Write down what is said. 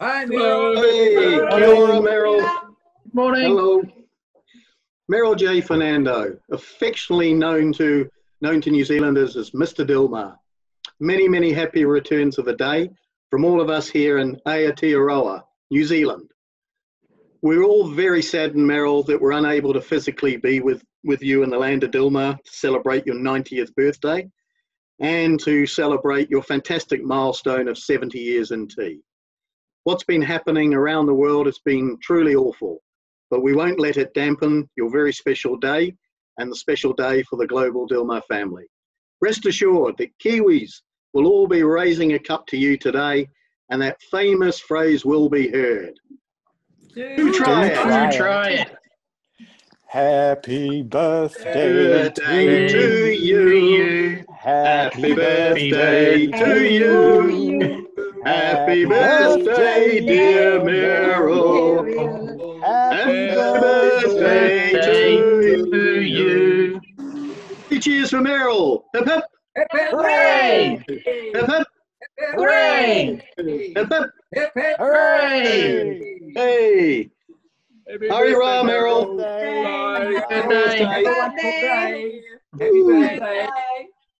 Hi, Merrill. Hey, hello, Merrill. Good morning. Hello. Merrill J. Fernando, affectionately known to New Zealanders as Mr. Dilmah. Many, many happy returns of the day from all of us here in Aotearoa, New Zealand. We're all very saddened, Merrill, that we're unable to physically be with you in the land of Dilmah to celebrate your 90th birthday and to celebrate your fantastic milestone of 70 years in tea. What's been happening around the world has been truly awful, but we won't let it dampen your very special day and the special day for the global Dilmah family. Rest assured that Kiwis will all be raising a cup to you today, and that famous phrase will be heard. Do try it. Happy birthday to you. Happy birthday to you. Happy birthday, dear Merrill. Happy birthday to you. Cheers for Merrill. Hip hip. Hooray! Hip hip. Hooray! Hip hip. Hip hip. Hooray! Hey. Happy birthday, Merrill. Happy birthday. Happy birthday.